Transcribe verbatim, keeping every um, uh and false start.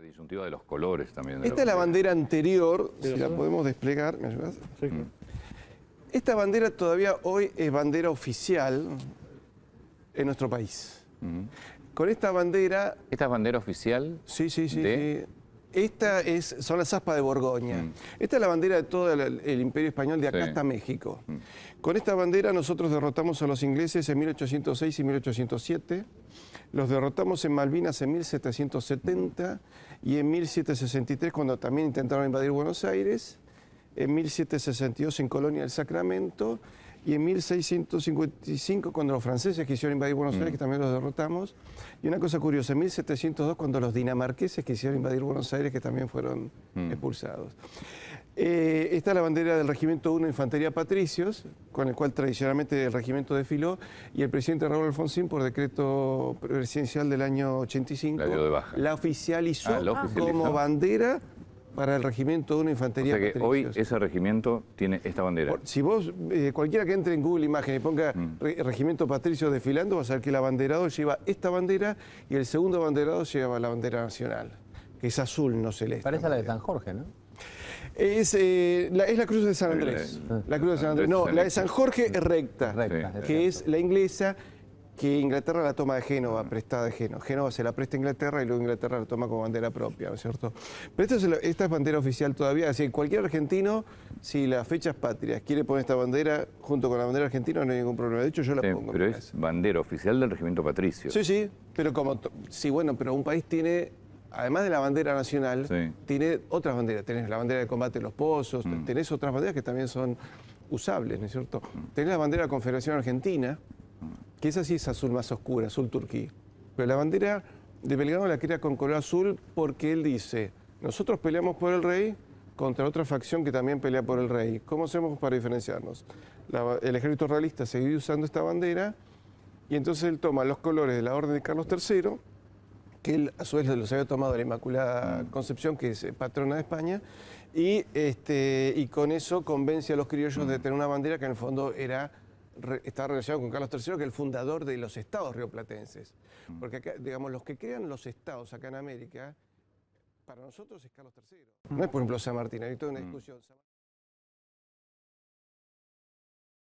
La disyuntiva de los colores también. Esta es la bandera anterior, si la podemos desplegar. ¿Me ayudas? Sí. Esta bandera todavía hoy es bandera oficial en nuestro país. Uh-huh. Con esta bandera... ¿Esta es bandera oficial? Sí, sí, sí. De... sí. Esta es, son las aspas de Borgoña. Mm. Esta es la bandera de todo el, el Imperio Español, de acá sí. hasta México. Mm. Con esta bandera nosotros derrotamos a los ingleses en mil ochocientos seis y mil ochocientos siete. Los derrotamos en Malvinas en mil setecientos setenta mm. y en mil setecientos sesenta y tres, cuando también intentaron invadir Buenos Aires. En mil setecientos sesenta y dos en Colonia del Sacramento. Y en mil seiscientos cincuenta y cinco, cuando los franceses quisieron invadir Buenos Aires, mm. que también los derrotamos. Y una cosa curiosa, en mil setecientos dos, cuando los dinamarqueses quisieron invadir Buenos Aires, que también fueron mm. expulsados. Eh, esta es la bandera del Regimiento uno de Infantería Patricios, con el cual tradicionalmente el regimiento desfiló, y el presidente Raúl Alfonsín, por decreto presidencial del año ochenta y cinco, la, dio de baja. la oficializó ah, ¿la como bandera para el Regimiento uno Infantería Patricios. O sea que Patricios. Hoy ese regimiento tiene esta bandera. Si vos, eh, cualquiera que entre en Google Imágenes y ponga mm. re, Regimiento Patricios desfilando, vas a ver que el abanderado lleva esta bandera y el segundo abanderado lleva la bandera nacional, que es azul, no celeste. Parece a la de San Jorge, ¿no? Es, eh, la, es la cruz de San Andrés. La cruz de San Andrés. No, la de San Jorge es recta, recta que es la inglesa, que Inglaterra la toma de Génova, prestada de Génova. Génova se la presta a Inglaterra y luego Inglaterra la toma como bandera propia, ¿no es cierto? Pero esta es, la, esta es bandera oficial todavía, así que cualquier argentino, si las fechas patrias quiere poner esta bandera junto con la bandera argentina, no hay ningún problema. De hecho, yo la sí, pongo. Pero es casa. bandera oficial del Regimiento Patricio. Sí, sí, pero como... Sí, bueno, pero un país tiene, además de la bandera nacional, sí. tiene otras banderas. Tenés la bandera de combate de los pozos, mm. tenés otras banderas que también son usables, ¿no es cierto? Mm. Tenés la bandera de la Confederación Argentina, que esa sí es azul más oscura, azul turquí. Pero la bandera de Belgrano la crea con color azul porque él dice, nosotros peleamos por el rey contra otra facción que también pelea por el rey. ¿Cómo hacemos para diferenciarnos? La, el ejército realista seguía usando esta bandera y entonces él toma los colores de la orden de Carlos tercero, que él a su vez los había tomado de la Inmaculada Concepción, que es patrona de España, y, este, y con eso convence a los criollos de tener una bandera que en el fondo era... está relacionado con Carlos tercero, que es el fundador de los estados rioplatenses. Porque acá, digamos, los que crean los estados acá en América, para nosotros es Carlos tercero. No es, por ejemplo, San Martín, hay toda una discusión.